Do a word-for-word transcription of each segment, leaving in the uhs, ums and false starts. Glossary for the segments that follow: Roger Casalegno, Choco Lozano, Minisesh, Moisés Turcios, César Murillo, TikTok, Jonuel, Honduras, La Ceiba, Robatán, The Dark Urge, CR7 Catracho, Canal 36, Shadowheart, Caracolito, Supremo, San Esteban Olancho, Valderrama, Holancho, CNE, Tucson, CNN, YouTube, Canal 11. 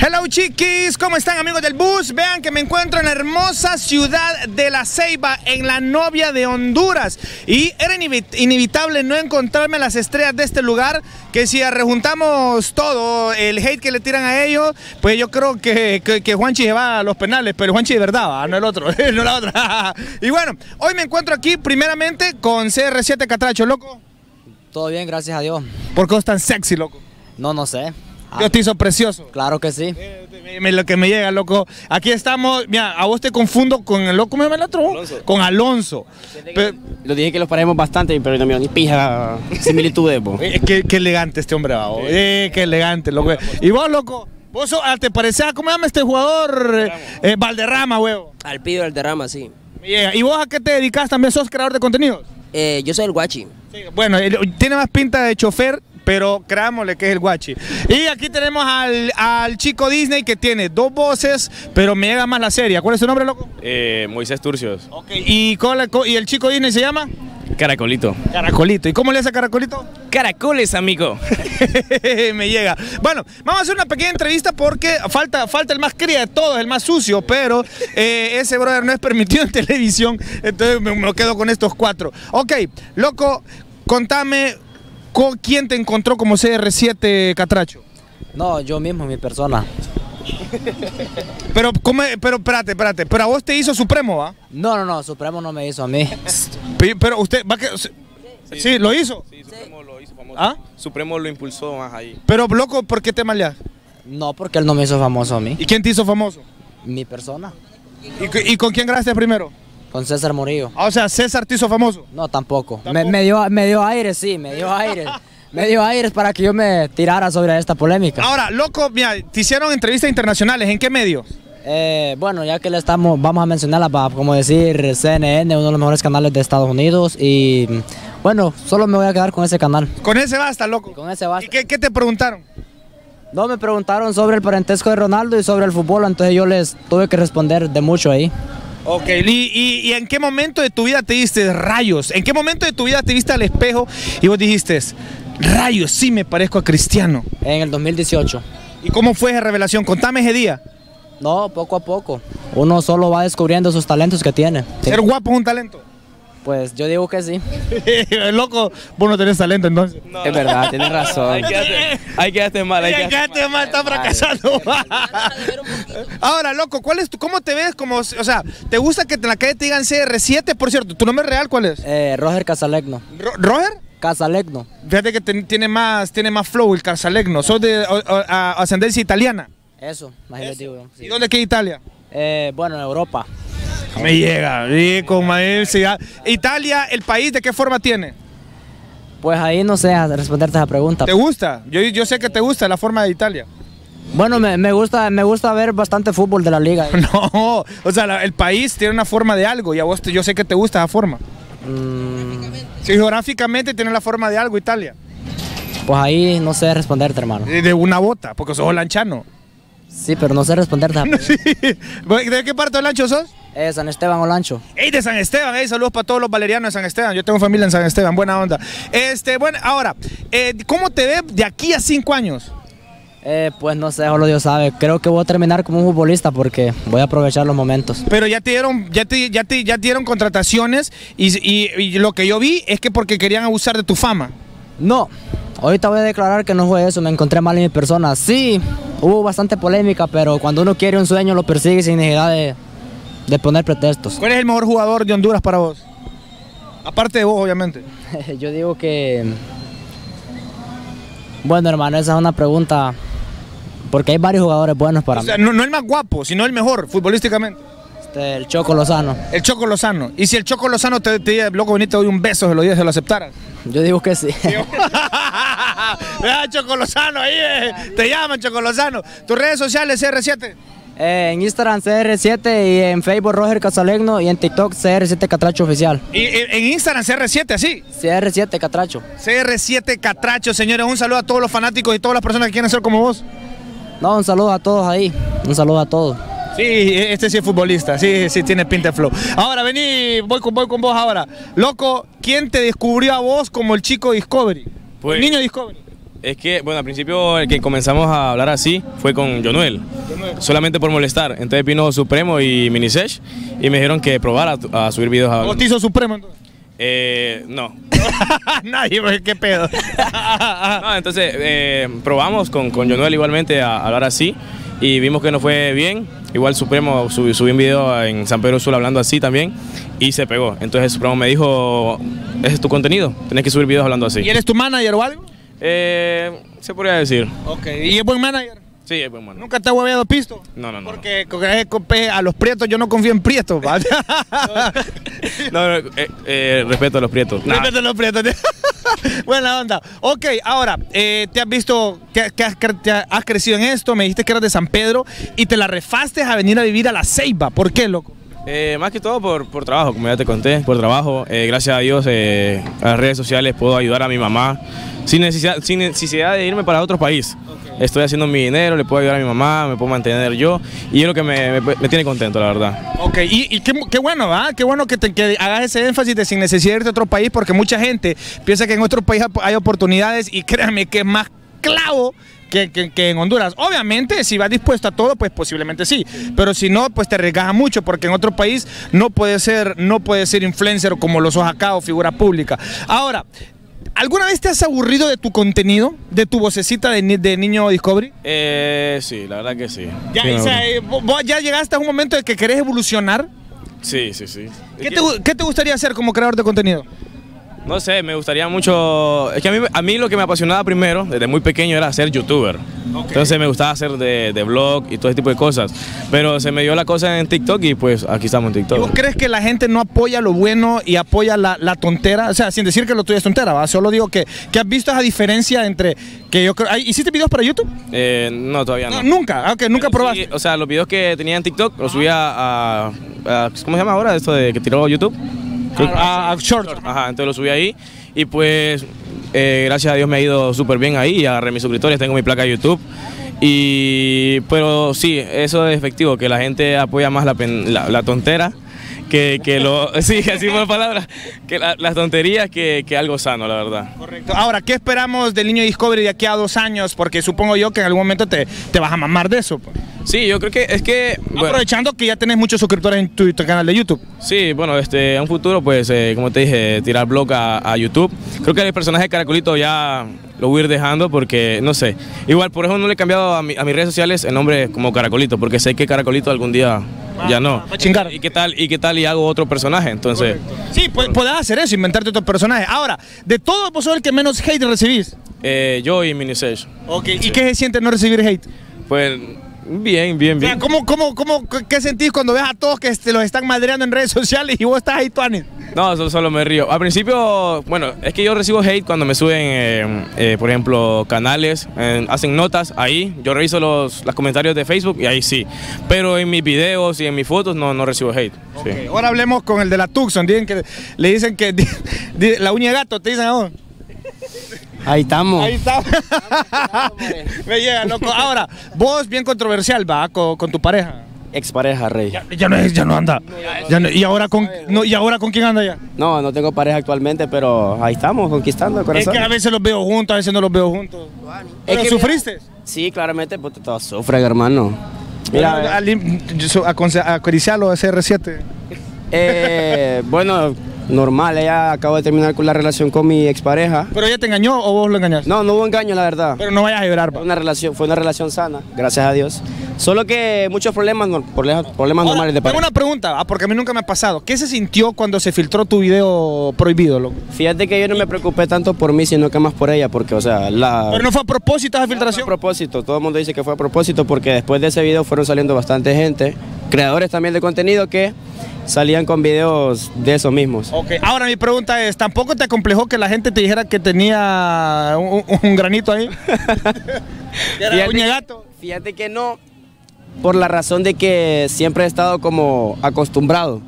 Hello chiquis, ¿cómo están amigos del bus? Vean que me encuentro en la hermosa ciudad de La Ceiba, en la novia de Honduras. Y era inevitable no encontrarme las estrellas de este lugar, que si rejuntamos todo el hate que le tiran a ellos, pues yo creo que, que, que Juanchi se va a los penales, pero Juanchi de verdad, ¿va? No el otro, no la otra. Y bueno, hoy me encuentro aquí primeramente con C R siete Catracho, loco. Todo bien, gracias a Dios. ¿Por qué vos tan sexy, loco? No, no sé. Dios ah, te hizo precioso. Claro que sí. Eh, me, lo que me llega, loco. Aquí estamos. Mira, a vos te confundo con el loco, me llama el otro. Alonso. Con Alonso. Pero, lo dije que los paremos bastante, pero no me ni pija similitudes, vos. Eh, qué, qué elegante este hombre, vos. Eh, qué elegante, loco. Y vos, loco, vos sos, te parecés a cómo llama este jugador eh, Valderrama, huevo. Al pibe Valderrama, sí. Yeah. ¿Y vos a qué te dedicas? ¿También sos creador de contenidos? Eh, yo soy el guachi. Sí, bueno, tiene más pinta de chofer, pero creámosle que es el guachi. Y aquí tenemos al, al chico Disney que tiene dos voces, pero me llega más la serie. ¿Cuál es su nombre, loco? Eh, Moisés Turcios. Okay. ¿Y, con la, ¿Y el chico Disney se llama? Caracolito. Caracolito. ¿Y cómo le hace a Caracolito? Caracoles, amigo. Me llega. Bueno, vamos a hacer una pequeña entrevista porque falta, falta el más cría de todos, el más sucio, pero eh, ese brother no es permitido en televisión, entonces me, me quedo con estos cuatro. Ok, loco, contame... ¿Quién te encontró como C R siete Catracho? No, yo mismo, mi persona. Pero, ¿cómo, pero, espérate, espérate, pero a vos te hizo Supremo, ¿va? No, no, no, Supremo no me hizo a mí. Pero usted, ¿va que...? Sí, sí, sí, ¿lo hizo? Sí, Supremo sí. Lo hizo famoso. ¿Ah? Supremo lo impulsó más ahí. Pero, loco, ¿por qué te maleas? No, porque él no me hizo famoso a mí. ¿Y quién te hizo famoso? Mi persona. ¿Y, y con quién grabaste primero? Con César Murillo. Ah, o sea, César te hizo famoso. No, tampoco. ¿Tampoco? Me, me, dio, me dio aire, sí, me dio aire. Me dio aire para que yo me tirara sobre esta polémica. Ahora, loco, mira, te hicieron entrevistas internacionales. ¿En qué medio? Eh, bueno, ya que le estamos, vamos a mencionarla, como decir, C N N, uno de los mejores canales de Estados Unidos. Y bueno, solo me voy a quedar con ese canal. Con ese basta, loco. Y con ese basta. ¿Y qué, qué te preguntaron? No, me preguntaron sobre el parentesco de Ronaldo y sobre el fútbol, entonces yo les tuve que responder de mucho ahí. Ok, ¿Y, y, ¿y en qué momento de tu vida te diste rayos? ¿En qué momento de tu vida te viste al espejo y vos dijiste, rayos, sí me parezco a Cristiano? En el dos mil dieciocho. ¿Y cómo fue esa revelación? Contame ese día. No, poco a poco. Uno solo va descubriendo sus talentos que tiene. ¿Ser guapo es un talento? Pues yo digo que sí. Loco, vos no tenés talento entonces. No, es verdad, tienes razón. Ahí quedaste, ahí quedaste mal, ahí quedaste, quedaste mal, está fracasando. Ahora, loco, ¿cuál es tu, ¿cómo te ves? Como, o sea, ¿te gusta que en la calle te digan C R siete? Por cierto, ¿tu nombre real cuál es? Eh, Roger Casalegno. ¿Ro ¿Roger? Casalegno. Fíjate que ten, tiene, más, tiene más flow el Casalegno. ¿Sos de o, o, a, ascendencia italiana? Eso, imagínate. Eso. Sí. ¿Y dónde queda Italia? Eh, bueno, en Europa. Me llega, rico, maestría. Italia, ¿el país de qué forma tiene? Pues ahí no sé responderte esa pregunta. ¿Te gusta? Yo, yo sé que te gusta la forma de Italia. Bueno, me, me, gusta, me gusta ver bastante fútbol de la liga. No, o sea, la, el país tiene una forma de algo y a vos yo sé que te gusta esa forma. Mm. Sí, geográficamente tiene la forma de algo Italia. Pues ahí no sé responderte, hermano. De una bota, porque sos holanchano. Sí, pero no sé responderte. No, sí. ¿De qué parte holancho sos? Eh, San Esteban Olancho. ¡Ey, de San Esteban! ¡Ey, saludos para todos los valerianos de San Esteban! Yo tengo familia en San Esteban, buena onda. Este, bueno, ahora, eh, ¿cómo te ves de aquí a cinco años? Eh, pues no sé, solo Dios sabe. Creo que voy a terminar como un futbolista porque voy a aprovechar los momentos. Pero ya te dieron, ya te, ya te, ya te dieron contrataciones y, y, y lo que yo vi es que porque querían abusar de tu fama. No, ahorita voy a declarar que no fue eso, me encontré mal en mi persona. Sí, hubo bastante polémica, pero cuando uno quiere un sueño lo persigue sin necesidad de... de poner pretextos. ¿Cuál es el mejor jugador de Honduras para vos? Aparte de vos, obviamente. Yo digo que... Bueno, hermano, esa es una pregunta... Porque hay varios jugadores buenos para o sea, mí. No, no el más guapo, sino el mejor, futbolísticamente. Este, el Choco Lozano. El Choco Lozano. Y si el Choco Lozano te dice, loco, venite, doy un beso, se lo dices, se lo aceptaras. Yo digo que sí. Vea, Choco Lozano, ahí eh. Te llaman, Choco Lozano. ¿Tus redes sociales, C R siete? Eh, en Instagram C R siete y en Facebook Roger Casalegno y en TikTok C R siete Catracho Oficial. ¿Y en Instagram C R siete así? C R siete Catracho. C R siete Catracho, señores. Un saludo a todos los fanáticos y todas las personas que quieren ser como vos. No, un saludo a todos ahí. Un saludo a todos. Sí, este sí es futbolista. Sí, sí tiene pinta de flow. Ahora vení, voy con, voy con vos ahora. Loco, ¿quién te descubrió a vos como el chico Discovery? Pues, el niño Discovery. Es que, bueno, al principio el que comenzamos a hablar así fue con Jonuel, solamente por molestar. Entonces vino Supremo y Minisesh y me dijeron que probara a, a subir videos a... ¿Vos te hizo Supremo entonces? Eh, no. Nadie, qué pedo. No, entonces eh, probamos con, con Jonuel igualmente a, a hablar así y vimos que no fue bien. Igual Supremo sub, subí un video en San Pedro Sula hablando así también y se pegó. Entonces Supremo me dijo, ese es tu contenido, tenés que subir videos hablando así. ¿Y eres tu manager o algo? Eh, se podría decir. Ok, ¿y es buen manager? Sí, es buen manager. ¿Nunca te ha hueveado pisto? No, no, no. Porque no. A los prietos yo no confío en prietos. No, no, eh, eh, respeto a los prietos. Nah. Respeto a los prietos. Buena onda. Ok, ahora, eh, te has visto, que, que has, te has crecido en esto, me dijiste que eras de San Pedro y te la refaste a venir a vivir a La Ceiba. ¿Por qué, loco? Eh, más que todo por, por trabajo, como ya te conté, por trabajo. Eh, gracias a Dios, eh, a las redes sociales puedo ayudar a mi mamá sin necesidad, sin necesidad de irme para otro país. Okay. Estoy haciendo mi dinero, le puedo ayudar a mi mamá, me puedo mantener yo y es lo que me, me, me tiene contento, la verdad. Ok, y, y qué, qué bueno, ¿verdad? Qué bueno que, te, que hagas ese énfasis de sin necesidad de irte a otro país, porque mucha gente piensa que en otro país hay oportunidades y créanme que es más clavo Que, que, que en Honduras. Obviamente, si vas dispuesto a todo, pues posiblemente sí, pero si no, pues te arriesgas mucho, porque en otro país no puedes ser, no puedes ser influencer como lo sos acá o figura pública. Ahora, ¿alguna vez te has aburrido de tu contenido? ¿De tu vocecita de, ni, de Niño Discovery? Eh, sí, la verdad que sí. Ya, sí, o sea, ¿vos ya llegaste a un momento de que querés evolucionar? Sí, sí, sí. ¿Qué te, ¿qué te gustaría hacer como creador de contenido? No sé, me gustaría mucho... Es que a mí, a mí lo que me apasionaba primero, desde muy pequeño, era ser youtuber. Okay. Entonces me gustaba hacer de, de vlog y todo ese tipo de cosas. Pero se me dio la cosa en TikTok y pues aquí estamos en TikTok. ¿Vos crees que la gente no apoya lo bueno y apoya la, la tontera? O sea, sin decir que lo tuyo es tontera, ¿va? Solo digo que, que has visto esa diferencia entre... que yo creo... ¿Hiciste videos para YouTube? Eh, no, todavía no. no. ¿Nunca? Okay, ¿Nunca Pero probaste? Sí, o sea, los videos que tenía en TikTok los subía a, a... ¿Cómo se llama ahora esto de que tiró YouTube? A, a, a short. Ajá, entonces lo subí ahí y pues eh, gracias a Dios me ha ido súper bien ahí, agarré mis suscriptores, tengo mi placa de YouTube y pero sí, eso es efectivo, que la gente apoya más la, pen, la, la tontera que, que lo, sí, así por palabras, que la, las tonterías que, que algo sano, la verdad. Correcto. Ahora, ¿qué esperamos del Niño Discovery de aquí a dos años? Porque supongo yo que en algún momento te, te vas a mamar de eso. Sí, yo creo que es que... Bueno, aprovechando que ya tenés muchos suscriptores en tu, tu canal de YouTube. Sí, bueno, este, en un futuro, pues, eh, como te dije, tirar vlog a, a YouTube. Creo que el personaje de Caracolito ya lo voy a ir dejando porque, no sé. Igual, por eso no le he cambiado a, mi, a mis redes sociales el nombre como Caracolito, porque sé que Caracolito algún día... Ya no. Chingar. ¿Y qué tal? ¿Y qué tal? Y hago otro personaje, entonces. Correcto. Sí, pues podés hacer eso, inventarte otro personaje. Ahora, de todos vos sos el que menos hate recibís. Eh, yo y Minisesh. Ok. ¿Y sí. qué se siente no recibir hate? Pues bien, bien, bien. O sea, ¿cómo, cómo, cómo, ¿qué sentís cuando ves a todos que te los están madreando en redes sociales y vos estás ahí, Tuanis? No, solo, solo me río. Al principio, bueno, es que yo recibo hate cuando me suben, eh, eh, por ejemplo, canales, eh, hacen notas ahí. Yo reviso los, los comentarios de Facebook y ahí sí. Pero en mis videos y en mis fotos no, no recibo hate. Okay. Sí. Ahora hablemos con el de la Tucson. Dicen que, le dicen que di, di, la uña de gato, te dicen ahora. Ahí estamos. Ahí estamos. Me llega, loco. Ahora, vos bien controversial, va, con, con tu pareja. Expareja, Rey. Ya, ya, no, es, ya no anda. No, ya ya no, y, ahora con, no, ¿Y ahora con quién anda ya? No, no tengo pareja actualmente, pero ahí estamos, conquistando el corazón. Es que a veces los veo juntos, a veces no los veo juntos. ¿Pero sufriste? Mira, sí, claramente, porque todos sufren, hermano. Mira, acariciarlo a C R siete. Eh, bueno, normal, ella acabo de terminar con la relación con mi expareja. ¿Pero ella te engañó o vos lo engañaste? No, no hubo engaño, la verdad. Pero no vayas a llorar. Fue una relación, fue una relación sana, gracias a Dios. Solo que muchos problemas, problemas, problemas Ahora, normales de pareja. Tengo una pregunta, porque a mí nunca me ha pasado. ¿Qué se sintió cuando se filtró tu video prohibido, loco? Fíjate que yo no me preocupé tanto por mí, sino que más por ella, porque, o sea, la... Pero no fue a propósito esa filtración. No fue a propósito, todo el mundo dice que fue a propósito, porque después de ese video fueron saliendo bastante gente, creadores también de contenido que... salían con videos de esos mismos. Ok, ahora mi pregunta es, ¿tampoco te acomplejó que la gente te dijera que tenía un, un granito ahí? Era uña gato. Fíjate que no, por la razón de que siempre he estado como acostumbrado.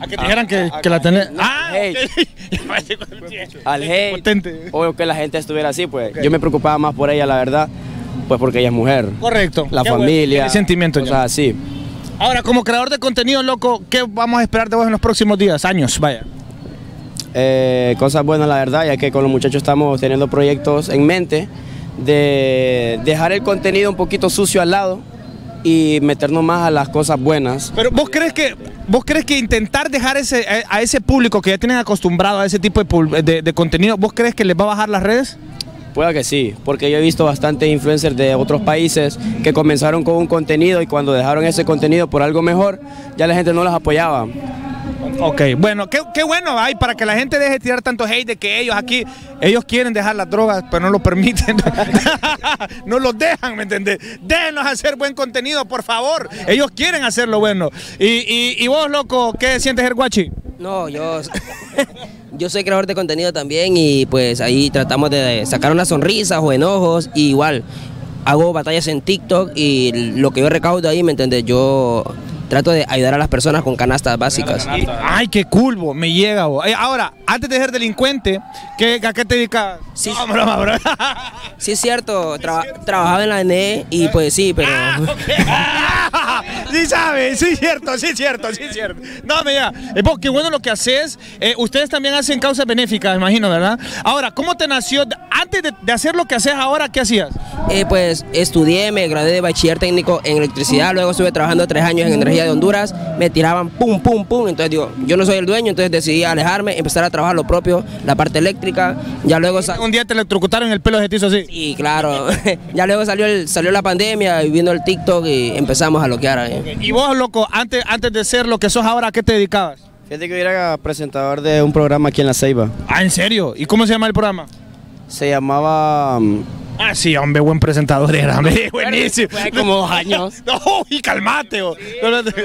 A que te dijeran que, que la tenés. No, ah, hate. Okay. Al hate. Potente. O que la gente estuviera así, pues. Okay. Yo me preocupaba más por ella, la verdad, pues porque ella es mujer. Correcto. La Qué familia. Bueno. El sentimiento. O sea, sí. Ahora, como creador de contenido, loco, ¿qué vamos a esperar de vos en los próximos días, años? Vaya. Eh, cosas buenas, la verdad, ya que con los muchachos estamos teniendo proyectos en mente de dejar el contenido un poquito sucio al lado y meternos más a las cosas buenas. Pero vos crees que vos crees que intentar dejar ese, a ese público que ya tienen acostumbrado a ese tipo de, de, de contenido, ¿vos crees que les va a bajar las redes? Pueda que sí, porque yo he visto bastantes influencers de otros países que comenzaron con un contenido y cuando dejaron ese contenido por algo mejor, ya la gente no las apoyaba. Ok, bueno, qué, qué bueno hay para que la gente deje de tirar tanto hate de que ellos aquí, ellos quieren dejar las drogas, pero no lo permiten, no los dejan, ¿me entendés? Déjenos hacer buen contenido, por favor, ellos quieren hacerlo bueno. Y, y, y vos, loco, ¿qué sientes, el guachi? No, yo... Yo soy creador de contenido también y pues ahí tratamos de sacar unas sonrisas o enojos y igual hago batallas en TikTok y lo que yo recaudo ahí, ¿me entiendes? Yo trato de ayudar a las personas con canastas básicas. Ay, qué cool, bo. Me llega, bo. Ahora, antes de ser delincuente, ¿qué, ¿a qué te dedicas? Sí, no, broma, broma. Sí es cierto, tra sí, cierto. Trabajaba en la C N E y pues sí, pero... Ah, okay. Ah, sí sabes, sí es cierto, sí es cierto, sí es cierto. No, me llega. Eh, vos, qué bueno lo que haces. Eh, ustedes también hacen causas benéficas, me imagino, ¿verdad? Ahora, ¿cómo te nació? Antes de, de hacer lo que haces ahora, ¿qué hacías? Eh, pues estudié, me gradué de bachiller técnico en electricidad, luego estuve trabajando tres años en energía de Honduras, me tiraban pum, pum, pum, entonces digo, yo no soy el dueño, entonces decidí alejarme, empezar a trabajar lo propio, la parte eléctrica, ya luego... Un día te electrocutaron el pelo de tizo así. Sí, claro, ya luego salió, el, salió la pandemia y vino el TikTok y empezamos a loquear ahí. Okay. Y vos, loco, antes, antes de ser lo que sos ahora, ¿a qué te dedicabas? Fíjate que yo era presentador de un programa aquí en La Ceiba. Ah, ¿en serio? ¿Y cómo se llama el programa? Se llamaba... Ah, sí, hombre, buen presentador era, hombre, buenísimo. Fue como dos años. No, y calmate. Oh.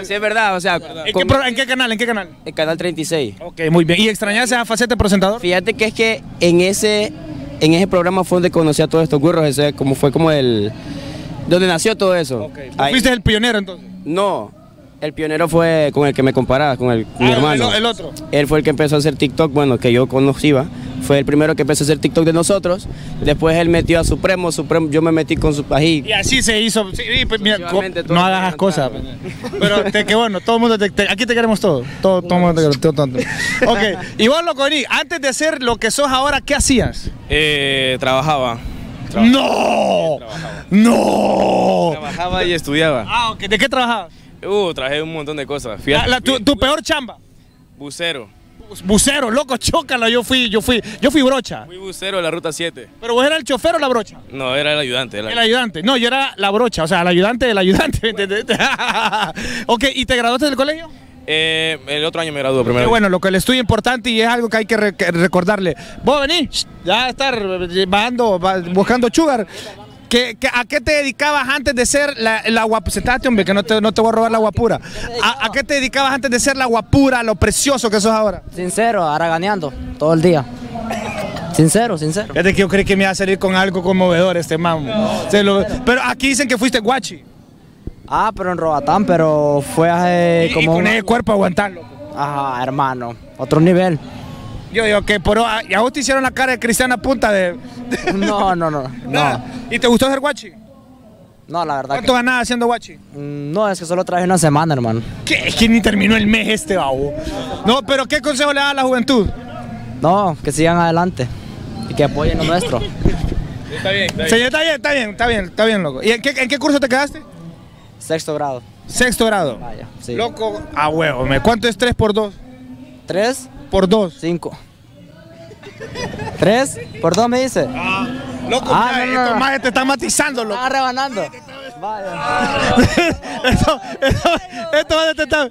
Sí, es verdad, o sea. ¿En qué, pro, ¿En qué canal, en qué canal? El Canal treinta y seis. Ok, muy bien. ¿Y extrañas esa faceta de presentador? Fíjate que es que en ese, en ese programa fue donde conocí a todos estos gurros, ese como fue como el... donde nació todo eso. Okay. ¿Tú fuiste el pionero entonces? No, el pionero fue con el que me comparaba, con el, ah, mi hermano. El, el otro. Él fue el que empezó a hacer TikTok, bueno, que yo conocía. Fue el primero que empezó a hacer TikTok de nosotros. Después él metió a Supremo, Supremo yo me metí con su pají. Y así se hizo. Sí, pues, mira, no hagas las cosas. Pero te, que bueno, todo el mundo te, te, aquí te queremos todo. Todo, todo mundo te queremos tanto. Ok. Y vos, Loconí, antes de hacer lo que sos ahora, ¿qué hacías? Eh, trabajaba. trabajaba. ¡No! Sí, trabajaba. ¡No! Trabajaba y estudiaba. Ah, ok. ¿De qué trabajabas? Uh, trabajé un montón de cosas. La, la, tu, tu peor chamba. Bucero. Bucero, loco, chócala, yo fui, yo fui, yo fui brocha. Fui bucero de la ruta siete. ¿Pero vos eras el chofer o la brocha? No, era el ayudante. Era el... el ayudante, no, yo era la brocha, o sea, el ayudante del ayudante, ¿me entendés? Ok, ¿y te graduaste del colegio? Eh, el otro año me graduó primero. Pero bueno, lo que le estudio es importante y es algo que hay que, re que recordarle. Vos venís, ya a estar bajando, buscando sugar. ¿Qué, qué, ¿A qué te dedicabas antes de ser la, la guapura? Sentate, hombre, que no te, no te voy a robar la guapura. ¿A, ¿A qué te dedicabas antes de ser la guapura, lo precioso que sos ahora? Sincero, haraganeando, todo el día. Sincero, sincero. Fíjate que yo creí que me iba a salir con algo conmovedor este mamo. No, Se lo, pero aquí dicen que fuiste guachi. Ah, pero en Robatán, pero fue hace y, como... Y con ese cuerpo aguantarlo. Ajá, hermano, otro nivel. Yo digo que por a, a vos te hicieron la cara de Cristiana Punta de... de no, no, no, no. ¿Y te gustó ser guachi? No, la verdad. ¿Cuánto que... ganabas haciendo guachi? Mm, no, es que solo traje una semana, hermano. ¿Qué? Es que ni terminó el mes este babo. No, pero ¿qué consejo le da a la juventud? No, que sigan adelante y que apoyen lo nuestro. Está bien, está bien. Señor, está bien, está bien, está bien, está bien, loco. ¿Y en qué, en qué curso te quedaste? Sexto grado. Sexto grado. Vaya, sí. Loco, a huevo, me. ¿Cuánto es tres por dos? ¿Tres? Por dos. Cinco. Tres. Por dos me dice. Ah, loco, ah, ya, no, no, estos majes te están matizando, loco. Están rebanando. Vaya. Esto, esto, esto majes te están.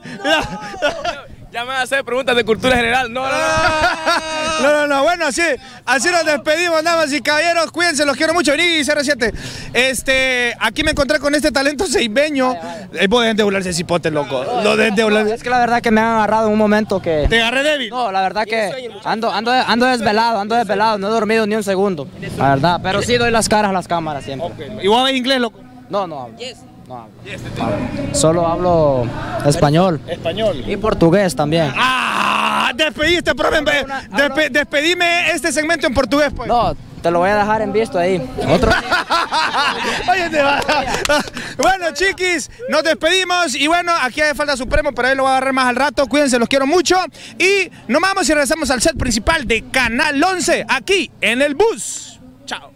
Ya me van a hacer preguntas de cultura general. No, no, no. No, no, no. Bueno, así, así nos despedimos, damas y caballeros. Cuídense, los quiero mucho. Vení, cero siete. Este, aquí me encontré con este talento seibeño. Es poder endeularse cipote, loco. Lo de endeularse. Es que la verdad que me han agarrado en un momento que... ¿Te agarré débil? No, la verdad que ando, ando, ando desvelado, ando desvelado. No he dormido ni un segundo. La verdad, pero sí doy las caras a las cámaras siempre. Okay. ¿Y vos hablas inglés, loco? No, no hablo. Yes. No hablo. Yes, hablo. Solo hablo español. Español. Y portugués también. ¡Ah! Despediste, profe. Despe despedime este segmento en portugués, pues. No, te lo voy a dejar en visto ahí. Otro. Oye, te va. Bueno, chiquis, nos despedimos. Y bueno, aquí hace falta Supremo, pero ahí lo voy a agarrar más al rato. Cuídense, los quiero mucho. Y nos vamos y regresamos al set principal de Canal once, aquí en el bus. Chao.